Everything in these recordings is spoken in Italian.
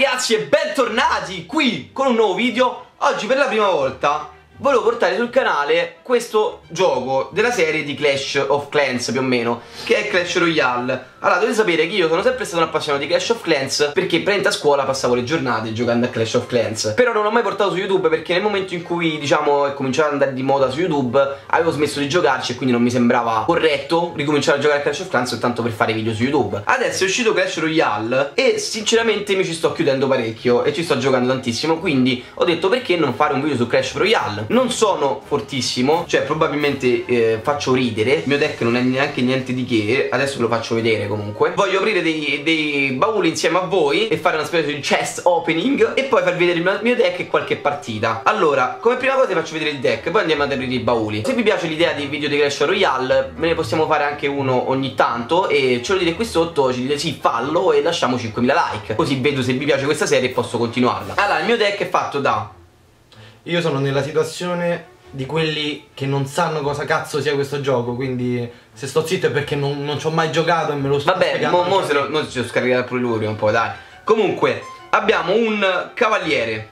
ragazzi e bentornati qui con un nuovo video. Oggi per la prima volta volevo portare sul canale questo gioco della serie di Clash of Clans più o meno, che è Clash Royale. Allora dovete sapere che io sono sempre stato un appassionato di Clash of Clans, perché praticamente a scuola passavo le giornate giocando a Clash of Clans. Però non l'ho mai portato su YouTube, perché nel momento in cui diciamo è cominciato ad andare di moda su YouTube avevo smesso di giocarci e quindi non mi sembrava corretto ricominciare a giocare a Clash of Clans soltanto per fare video su YouTube. Adesso è uscito Clash Royale e sinceramente mi ci sto chiudendo parecchio e ci sto giocando tantissimo, quindi ho detto perché non fare un video su Clash Royale. Non sono fortissimo, cioè probabilmente faccio ridere. Il mio deck non è neanche niente di che, adesso ve lo faccio vedere comunque. Voglio aprire dei bauli insieme a voi e fare una specie di chest opening e poi far vedere il mio deck e qualche partita. Allora, come prima cosa vi faccio vedere il deck, poi andiamo ad aprire i bauli. Se vi piace l'idea dei video di Clash Royale, me ne possiamo fare anche uno ogni tanto e ce lo dite qui sotto, ci dite sì, fallo e lasciamo 5.000 like, così vedo se vi piace questa serie e posso continuarla. Allora, il mio deck è fatto da... Io sono nella situazione di quelli che non sanno cosa cazzo sia questo gioco, quindi se sto zitto è perché non ci ho mai giocato e me lo sto spiegando. Vabbè, mo ci ho scaricato pure lui un po', dai. Comunque, abbiamo un cavaliere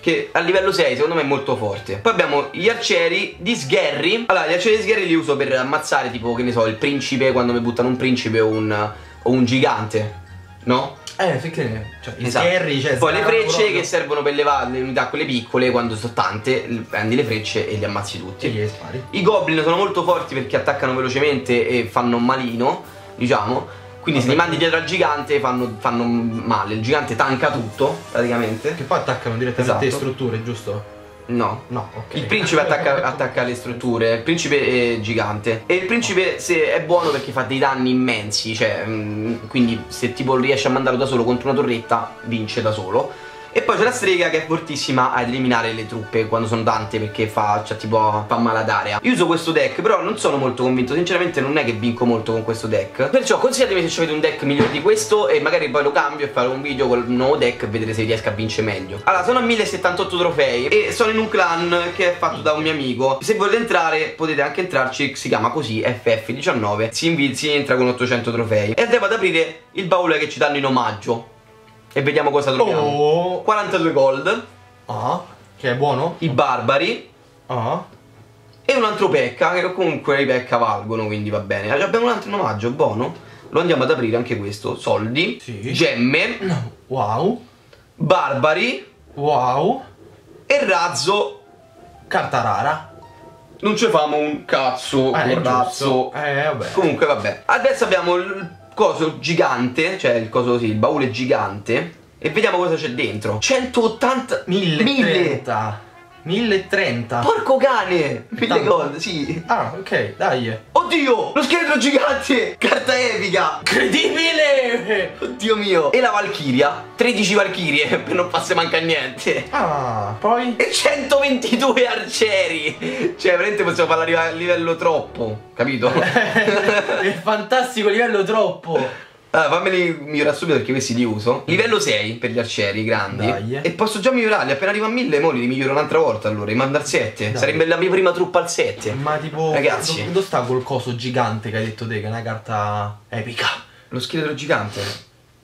che a livello 6 secondo me è molto forte. Poi abbiamo gli arcieri di sgherri. Allora, gli arcieri di sgherri li uso per ammazzare tipo, che ne so, il principe, quando mi buttano un principe o un gigante, no? Perché cioè, esatto. Poi le frecce proprio, che servono per levare le unità, quelle piccole, quando sono tante prendi le frecce e li ammazzi tutti e li spari. I goblin sono molto forti perché attaccano velocemente e fanno malino, diciamo. Quindi se li mandi dietro al gigante fanno male. Il gigante tanca tutto praticamente, che poi attaccano direttamente, esatto, le strutture, giusto? No, okay. Il principe attacca le strutture. Il principe è gigante. E il principe se è buono perché fa dei danni immensi, cioè quindi se tipo riesce a mandarlo da solo contro una torretta vince da solo. E poi c'è la strega che è fortissima a eliminare le truppe quando sono tante, perché fa male d'area. Io uso questo deck, però non sono molto convinto, sinceramente non è che vinco molto con questo deck. Perciò consigliatemi se avete un deck migliore di questo e magari poi lo cambio e farò un video con un nuovo deck e vedere se riesco a vincere meglio. Allora, sono a 1078 trofei e sono in un clan che è fatto da un mio amico. Se volete entrare potete anche entrarci, si chiama così, FF19. Si entra con 800 trofei e devo ad aprire il baule che ci danno in omaggio e vediamo cosa troviamo. 42 gold. Che è buono. I barbari. E un altro pecca, che comunque i pecca valgono, quindi va bene. Allora, abbiamo un altro in omaggio, buono. Lo andiamo ad aprire anche questo. Soldi, sì. Gemme, wow. Barbari, wow. E razzo, carta rara. Non ci famo un cazzo, un razzo. Vabbè. Comunque vabbè. Adesso abbiamo il coso gigante, cioè il coso così, il baule gigante, e vediamo cosa c'è dentro. 180 1030. Porco cane, 1000 gold, sì. Ok, dai. Oddio, lo scheletro gigante, carta epica, incredibile. Oddio mio. E la valchiria, 13 valchirie, per non farsi manca niente. Poi e 122 arcieri. Cioè veramente possiamo far arrivare a livello troppo, capito? È fantastico, livello troppo. Allora, fammeli migliorare subito perché questi li uso. Livello 6 per gli arcieri grandi. Dai. E posso già migliorarli, appena arrivo a 1000 mo li miglioro un'altra volta, allora li mando al 7. Dai. Sarebbe la mia prima truppa al 7. Ma tipo, ragazzi, dove sta quel coso gigante che hai detto te, che è una carta epica? Lo scheletro gigante.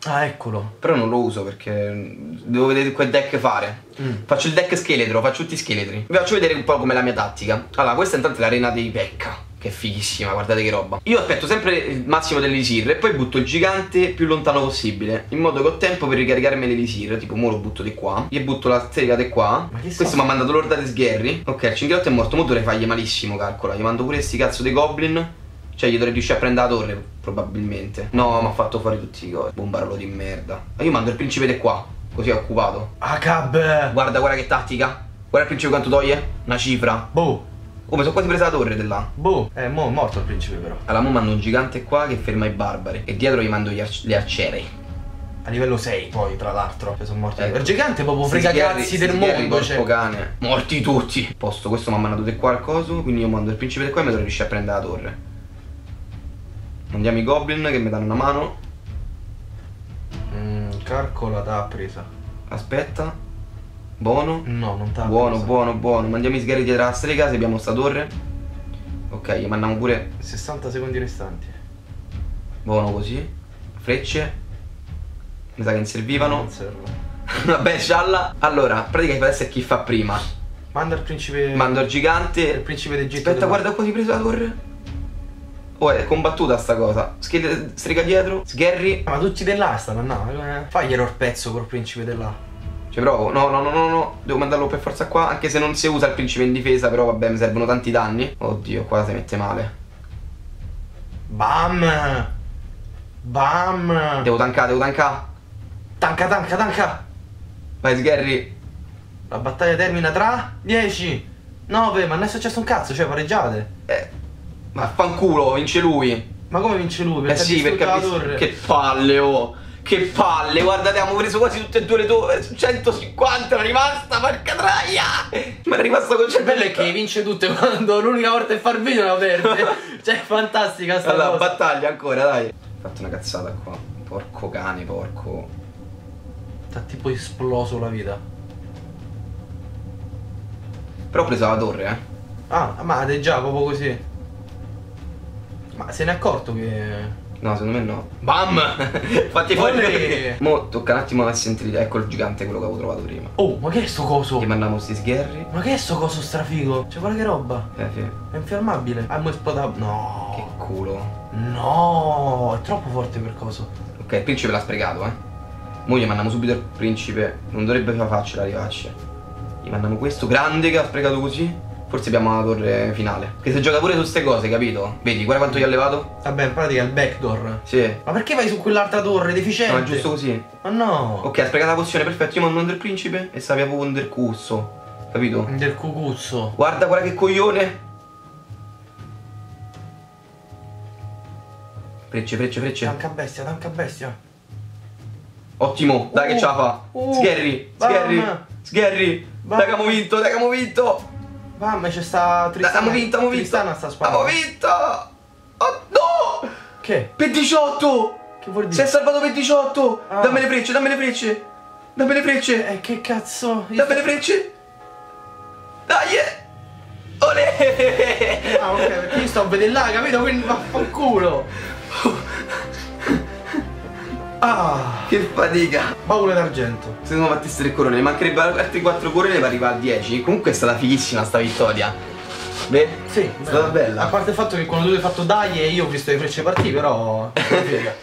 Eccolo. Però non lo uso perché devo vedere quel deck fare. Faccio il deck scheletro, faccio tutti i scheletri. Vi faccio vedere un po' com'è la mia tattica. Allora, questa intanto è l'arena dei pecca, che è fighissima, guardate che roba. Io aspetto sempre il massimo dell'elisir e poi butto il gigante più lontano possibile, in modo che ho tempo per ricaricarmi l'elisir. Tipo mo lo butto di qua, gli butto la strega di qua. Questo mi ha mandato l'ordate sgherri. Ok, il cinghialotto è morto, mo dovrei fargli malissimo, calcola. Gli mando pure sti cazzo dei goblin, cioè gli dovrei riuscire a prendere la torre, probabilmente. No, mi ha fatto fuori tutti i cosi. Bombarolo di merda. Ma io mando il principe di qua, così è occupato. Cab. Guarda che tattica. Guarda il principe quanto toglie. Una cifra. Boh. Oh, mi sono quasi presa la torre di là. Boh, mo' è morto il principe però. Allora mo' mando un gigante qua che ferma i barbari e dietro gli mando gli arcieri. A livello 6 poi, tra l'altro, cioè sono morti. Il gigante proprio frega cazzi del mondo, cioè. Cane. Morti tutti. Posto, questo mi ha mandato di qua al coso, quindi io mando il principe di qua e mi devo riuscire a prendere la torre. Mandiamo i goblin che mi danno una mano. Calcola t'ha presa. Aspetta. Buono. No, non tanto. Buono. Mandiamo i sgherri dietro la strega, se abbiamo sta torre. Ok, gli mandiamo pure 60 secondi restanti. Buono così. Frecce. Mi sa che non servivano. Non servono. Vabbè, scialla. Allora, praticamente adesso è chi fa prima. Manda il principe. Mando il gigante. Il principe d'Egitto. Aspetta, guarda qua, ti ho preso la torre. Oh, è combattuta sta cosa. Strega dietro. Sgherri. Ma tutti dell'asta, no. Faglielo il pezzo col principe dell'asta. Cioè, provo. No. Devo mandarlo per forza qua. Anche se non si usa il principe in difesa, però vabbè, mi servono tanti danni. Oddio, qua si mette male. Bam. Bam. Devo tankare, devo tankare. Tanca. Vai, Sgherri. La battaglia termina tra 10, 9, ma non è successo un cazzo, cioè pareggiate. Ma fanculo, vince lui. Ma come vince lui? Perché sì, perché la torre. Che palle, oh. Che palle, guardate, abbiamo preso quasi tutte e due le torri. 150 è rimasta, porca traia. Ma è rimasta con il cervello. Bello è che vince tutte quando l'unica volta che fa il video la perde. Cioè, è fantastica sta allora, cosa. Battaglia ancora, dai. Ho fatto una cazzata qua. Porco cane, porco. T'ha tipo esploso la vita. Però ho preso la torre, eh. Ah, ma è già proprio così. Ma se ne è accorto che... No, secondo me no. Bam! Fatti fuori! Mo tocca un attimo a sentire. Ecco il gigante, quello che avevo trovato prima. Oh, ma che è sto coso? Gli mandiamo sti sgherri. Ma che è sto coso strafigo? Cioè, guarda che roba. Sì. È infiammabile. Ah, mo esplodabile. No. Che culo. No, è troppo forte per coso. Ok, il principe l'ha sprecato, eh. Mo gli mandiamo subito il principe. Non dovrebbe farcela arrivarci. Gli mandiamo questo grande che ha sprecato così. Forse abbiamo la torre finale. Che si gioca pure su queste cose, capito? Vedi, guarda quanto gli ha levato. Vabbè, in pratica è il backdoor. Sì. Ma perché vai su quell'altra torre? Deficiente. No, è giusto così. Ma no. Ok, ha sprecato la pozione, perfetto. Io mando del principe e sapeva proprio un del cucuzzo. Capito? Un del cucuzzo. Guarda, guarda che coglione. Frecce. Tanca bestia. Ottimo, dai che ce la fa. Sgherri. Dai che abbiamo vinto, Mamma, c'è sta Tristana. Abbiamo vinto. Tristana sta sparando. Abbiamo vinto. Oh no! Che? Per 18! Che vuol dire? Si è salvato per 18! Ah. Dammi le frecce! Che cazzo? Dammi le frecce! Dai! Olè! Ah, ok, perché io sto a vedere là, capito? Quindi vaffanculo! Ah, che fatica. Baule d'argento. Se non batteste il corone, mancherebbero altri 4 corone per arrivare a 10. Comunque è stata fighissima sta vittoria. Beh, sì, è stata bella. A parte il fatto che quando tu hai fatto dai e io ho visto le frecce partire, però...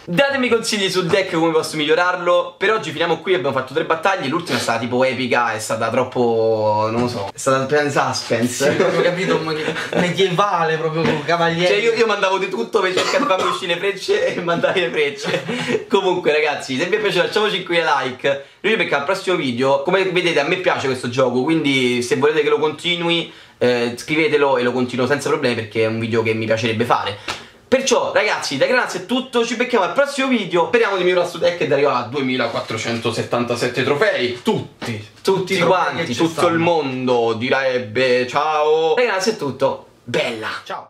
Datemi consigli sul deck come posso migliorarlo. Per oggi finiamo qui, abbiamo fatto 3 battaglie. L'ultima è stata tipo epica, è stata troppo... non lo so. È stata piena di suspense. Sì, proprio capito, medievale, proprio cavaliere. Cioè io mandavo di tutto per cercare di farmi uscire le frecce e mandare le frecce. Comunque ragazzi, se vi è piaciuto lasciamo 5 like. Noi perché al prossimo video, come vedete a me piace questo gioco, quindi se volete che lo continui... scrivetelo e lo continuo senza problemi perché è un video che mi piacerebbe fare. Perciò ragazzi, da Granazzi è tutto, ci becchiamo al prossimo video. Speriamo di migliorare su deck e di arrivare a 2477 trofei. Tutti quanti, tutto il mondo direbbe ciao. Da Granazzi è tutto, bella. Ciao.